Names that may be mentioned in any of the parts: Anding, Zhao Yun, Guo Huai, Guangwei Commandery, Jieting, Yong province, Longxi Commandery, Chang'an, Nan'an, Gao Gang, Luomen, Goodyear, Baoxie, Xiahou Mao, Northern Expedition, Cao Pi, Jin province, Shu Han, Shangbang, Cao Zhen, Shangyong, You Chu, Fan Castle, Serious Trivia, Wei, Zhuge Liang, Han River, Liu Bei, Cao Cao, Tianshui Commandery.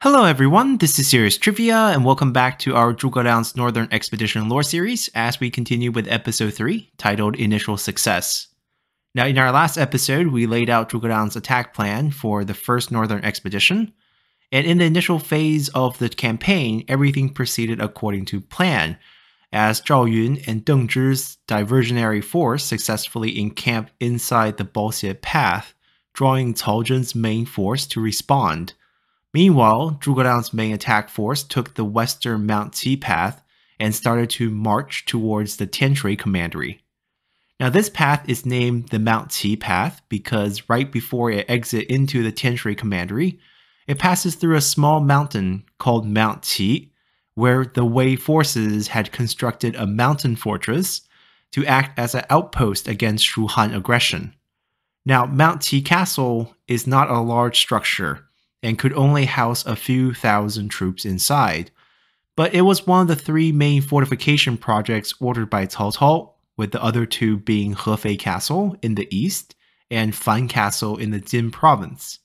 Hello everyone, this is Serious Trivia, and welcome back to our Zhuge Liang's Northern Expedition lore series as we continue with episode 3, titled Initial Success. Now in our last episode, we laid out Zhuge Liang's attack plan for the first Northern Expedition, and in the initial phase of the campaign, everything proceeded according to plan, as Zhao Yun and Deng Zhi's diversionary force successfully encamped inside the Baoxie Path, drawing Cao Zhen's main force to respond. Meanwhile, Zhuge Liang's main attack force took the western Mount Qi path and started to march towards the Tianshui Commandery. Now this path is named the Mount Qi path because right before it exits into the Tianshui Commandery, it passes through a small mountain called Mount Qi, where the Wei forces had constructed a mountain fortress to act as an outpost against Shu Han aggression. Now Mount Qi Castle is not a large structure, and could only house a few thousand troops inside. But it was one of the three main fortification projects ordered by Cao Cao, with the other two being Hefei Castle in the east and Fan Castle in the Jin province.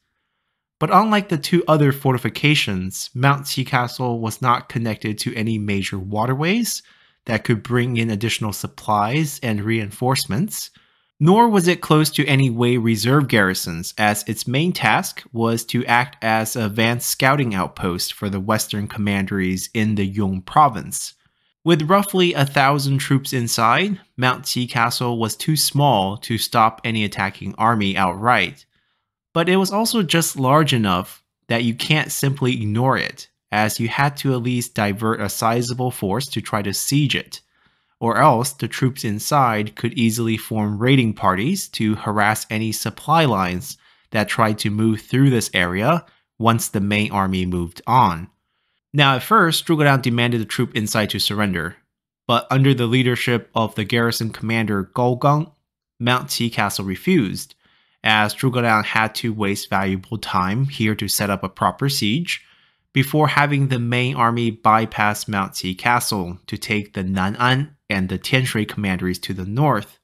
But unlike the two other fortifications, Mount Qi Castle was not connected to any major waterways that could bring in additional supplies and reinforcements, nor was it close to any Wei reserve garrisons, as its main task was to act as an advanced scouting outpost for the western commanderies in the Yong province. With roughly 1,000 troops inside, Mount Qi Castle was too small to stop any attacking army outright, but it was also just large enough that you can't simply ignore it, as you had to at least divert a sizable force to try to siege it, or else the troops inside could easily form raiding parties to harass any supply lines that tried to move through this area once the main army moved on. Now at first, Zhuge Liang demanded the troop inside to surrender, but under the leadership of the garrison commander Gao Gang, Mount Qi Castle refused, as Zhuge Liang had to waste valuable time here to set up a proper siege, before having the main army bypass Mount Qi Castle to take the Nan'an and the Tianshui commanderies to the north.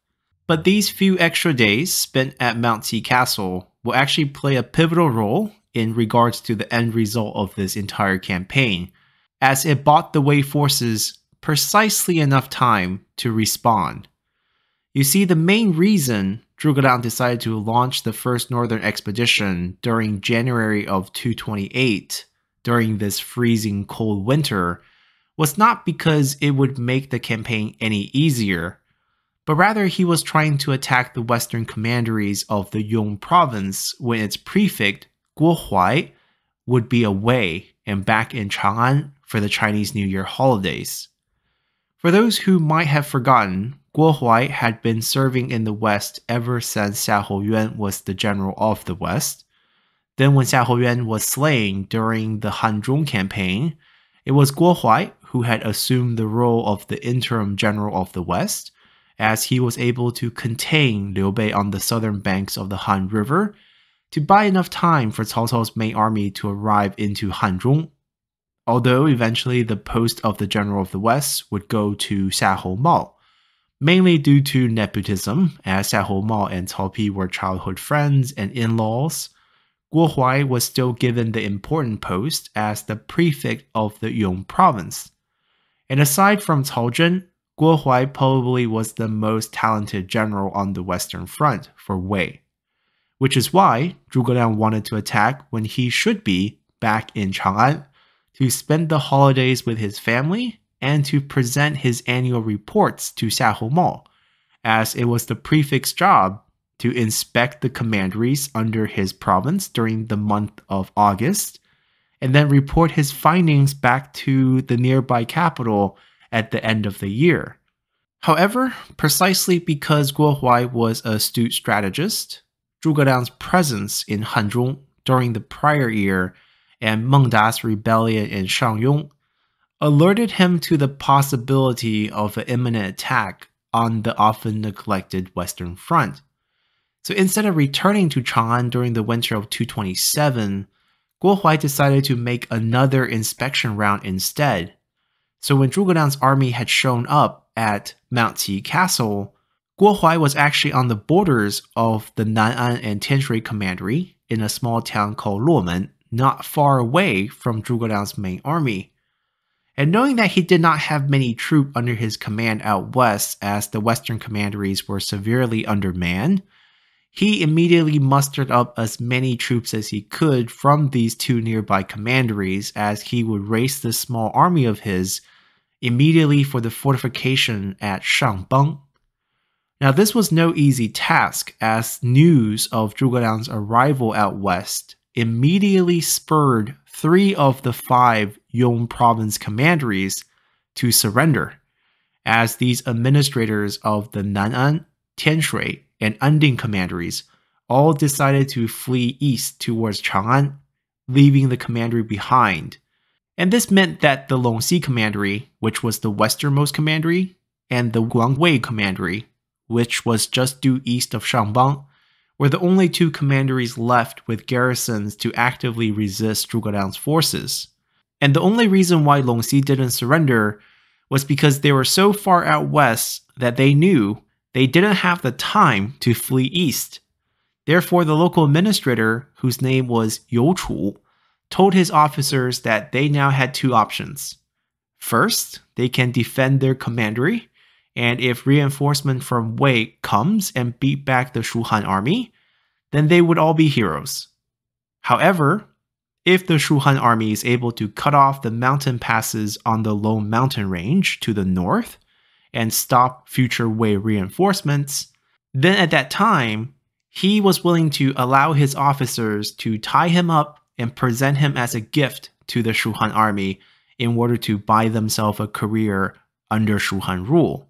But these few extra days spent at Mount Qi Castle will actually play a pivotal role in regards to the end result of this entire campaign, as it bought the Wei forces precisely enough time to respond. You see, the main reason Zhuge Liang decided to launch the first northern expedition during January of 228 during this freezing cold winter was not because it would make the campaign any easier, but rather he was trying to attack the western commanderies of the Yong province when its prefect, Guo Huai, would be away and back in Chang'an for the Chinese New Year holidays. For those who might have forgotten, Guo Huai had been serving in the West ever since Xiahou Yuan was the general of the West. Then when Xiahou Yuan was slain during the Hanzhong campaign, it was Guo Huai who had assumed the role of the interim general of the West, as he was able to contain Liu Bei on the southern banks of the Han River to buy enough time for Cao Cao's main army to arrive into Hanzhong, although eventually the post of the general of the West would go to Xiahou Mao, mainly due to nepotism, as Xiahou Mao and Cao Pi were childhood friends and in-laws. Guo Huai was still given the important post as the prefect of the Yong province. And aside from Cao Zhen, Guo Huai probably was the most talented general on the Western Front for Wei, which is why Zhuge Liang wanted to attack when he should be back in Chang'an to spend the holidays with his family and to present his annual reports to Xiahou Mao, as it was the prefect's job to inspect the commanderies under his province during the month of August, and then report his findings back to the nearby capital at the end of the year. However, precisely because Guo Huai was an astute strategist, Zhuge Liang's presence in Hanzhong during the prior year and Meng Da's rebellion in Shangyong alerted him to the possibility of an imminent attack on the often neglected Western Front. So instead of returning to Chang'an during the winter of 227, Guo Huai decided to make another inspection round instead. So when Zhuge Liang's army had shown up at Mount Qi Castle, Guo Huai was actually on the borders of the Nan'an and Tianshui Commandery in a small town called Luomen, not far away from Zhuge Liang's main army. And knowing that he did not have many troops under his command out west, as the western commanderies were severely undermanned, he immediately mustered up as many troops as he could from these two nearby commanderies, as he would race this small army of his immediately for the fortification at Shangbang. Now, this was no easy task, as news of Zhuge Liang's arrival out west immediately spurred 3 of the 5 Yong province commanderies to surrender, as these administrators of the Nan'an, Tianshui, and Anding commanderies all decided to flee east towards Chang'an, leaving the commandery behind. And this meant that the Longxi Commandery, which was the westernmost commandery, and the Guangwei Commandery, which was just due east of Shangbang, were the only two commanderies left with garrisons to actively resist Zhuge Liang's forces. And the only reason why Longxi didn't surrender was because they were so far out west that they knew they didn't have the time to flee east. Therefore, the local administrator, whose name was You Chu, told his officers that they now had 2 options. First, they can defend their commandery, and if reinforcement from Wei comes and beat back the Shu Han army, then they would all be heroes. However, if the Shu Han army is able to cut off the mountain passes on the Lone Mountain Range to the north and stop future Wei reinforcements, then at that time, he was willing to allow his officers to tie him up and present him as a gift to the Shu Han army in order to buy themselves a career under Shu Han rule.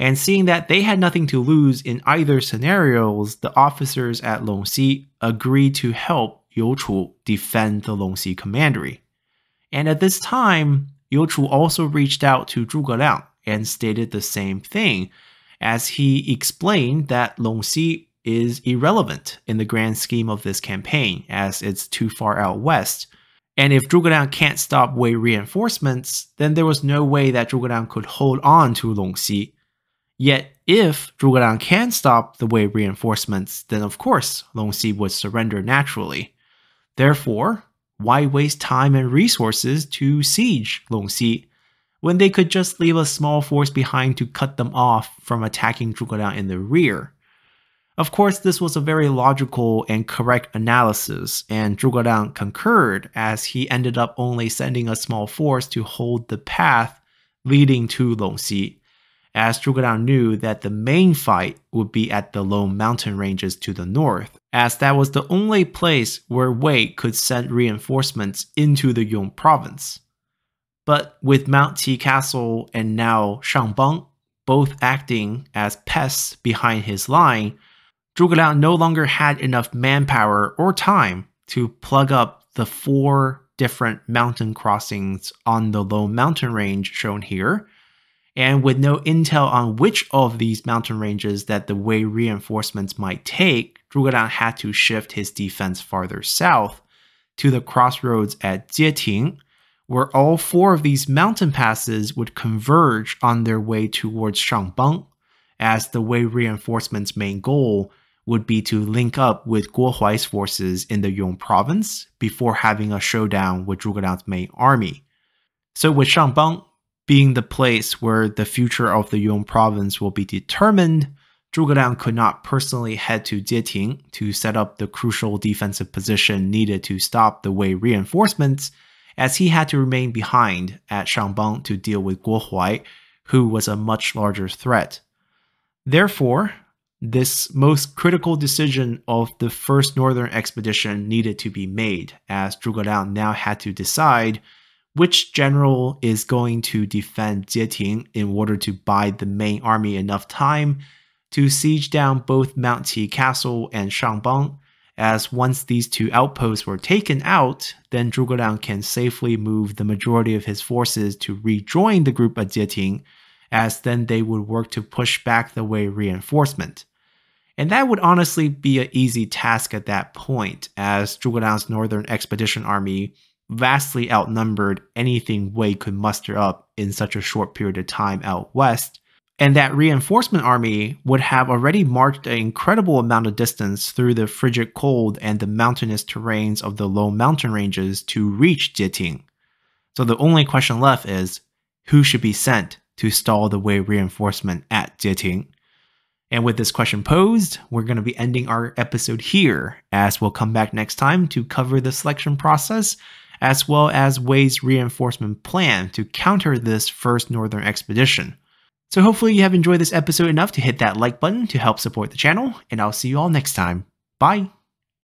And seeing that they had nothing to lose in either scenarios, the officers at Longxi agreed to help You Chu defend the Longxi Commandery. And at this time, You Chu also reached out to Zhuge Liang and stated the same thing, as he explained that Longxi is irrelevant in the grand scheme of this campaign, as it's too far out west. And if Zhuge Liang can't stop Wei reinforcements, then there was no way that Zhuge Liang could hold on to Longxi. Yet, if Zhuge Liang can stop the Wei reinforcements, then of course Longxi would surrender naturally. Therefore, why waste time and resources to siege Longxi when they could just leave a small force behind to cut them off from attacking Zhuge Liang in the rear? Of course, this was a very logical and correct analysis, and Zhuge Liang concurred, as he ended up only sending a small force to hold the path leading to Longxi, as Zhuge Liang knew that the main fight would be at the Lone Mountain Ranges to the north, as that was the only place where Wei could send reinforcements into the Yong province. But with Mount Qi Castle and now Shangbang both acting as pests behind his line, Zhuge Liang no longer had enough manpower or time to plug up the 4 different mountain crossings on the Lone Mountain Range shown here, and with no intel on which of these mountain ranges that the Wei reinforcements might take, Zhuge Liang had to shift his defense farther south to the crossroads at Jieting, where all 4 of these mountain passes would converge on their way towards Shangbang, as the Wei reinforcements' main goal would be to link up with Guo Huai's forces in the Yong province before having a showdown with Zhuge Liang's main army. So with Shangbang being the place where the future of the Yong province will be determined, Zhuge Liang could not personally head to Jieting to set up the crucial defensive position needed to stop the Wei reinforcements, as he had to remain behind at Shangbang to deal with Guo Huai, who was a much larger threat. Therefore, this most critical decision of the first northern expedition needed to be made, as Zhuge Liang now had to decide which general is going to defend Jieting in order to buy the main army enough time to siege down both Mount Qi Castle and Shangbang, as once these 2 outposts were taken out, then Zhuge Liang can safely move the majority of his forces to rejoin the group at Jieting, as then they would work to push back the Wei reinforcement. And that would honestly be an easy task at that point, as Zhuge Liang's northern expedition army vastly outnumbered anything Wei could muster up in such a short period of time out west, and that reinforcement army would have already marched an incredible amount of distance through the frigid cold and the mountainous terrains of the low mountain ranges to reach Jieting. So the only question left is, who should be sent to stall the Wei reinforcement at Jieting? And with this question posed, we're going to be ending our episode here, as we'll come back next time to cover the selection process, as well as Wei's reinforcement plan to counter this first northern expedition. So hopefully you have enjoyed this episode enough to hit that like button to help support the channel, and I'll see you all next time. Bye!